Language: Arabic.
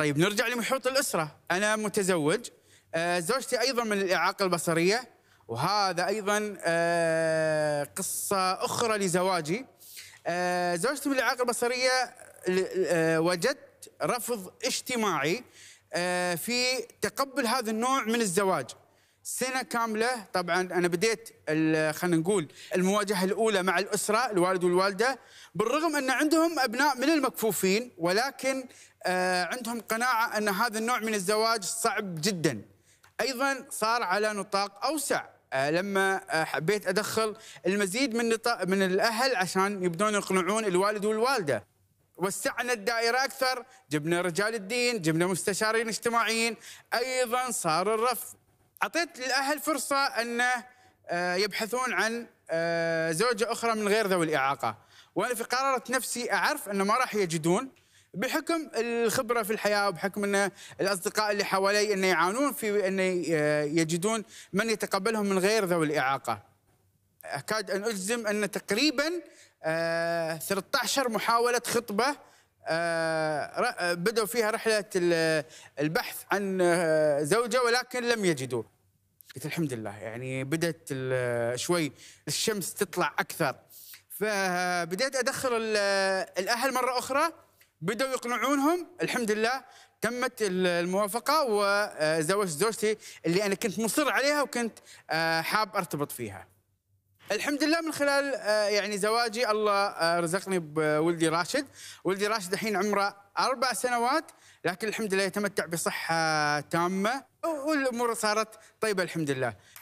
طيب نرجع لمحيط الأسرة. أنا متزوج، زوجتي أيضا من الإعاقة البصرية، وهذا أيضا قصة أخرى لزواجي. زوجتي من الإعاقة البصرية وجدت رفض اجتماعي في تقبل هذا النوع من الزواج. سنة كاملة طبعا أنا بديت خلينا نقول المواجهة الأولى مع الأسرة، الوالد والوالدة، بالرغم أن عندهم أبناء من المكفوفين، ولكن عندهم قناعة أن هذا النوع من الزواج صعب جدا. أيضا صار على نطاق أوسع لما حبيت أدخل المزيد من الأهل عشان يبدون يقنعون الوالد والوالدة. وسعنا الدائرة أكثر، جبنا رجال الدين، جبنا مستشارين اجتماعيين، أيضا صار الرفض. أعطيت للأهل فرصة أن يبحثون عن زوجة أخرى من غير ذوي الإعاقة، وأنا في قرارة نفسي أعرف أنه ما راح يجدون بحكم الخبرة في الحياة، وبحكم أن الأصدقاء اللي حوالي أن يعانون في أن يجدون من يتقبلهم من غير ذوي الإعاقة. أكاد أن أجزم أن تقريباً 13 محاولة خطبة بدأوا فيها رحلة البحث عن زوجة، ولكن لم يجدوا. قلت الحمد لله، يعني بدأت شوي الشمس تطلع أكثر. فبدأت أدخل الأهل مرة أخرى، بدأوا يقنعونهم، الحمد لله تمت الموافقة، وزوجت زوجتي اللي أنا كنت مصر عليها وكنت حاب أرتبط فيها. الحمد لله من خلال يعني زواجي الله رزقني بولدي راشد. ولدي راشد الحين عمره 4 سنوات، لكن الحمد لله يتمتع بصحة تامة والأمور صارت طيبة الحمد لله.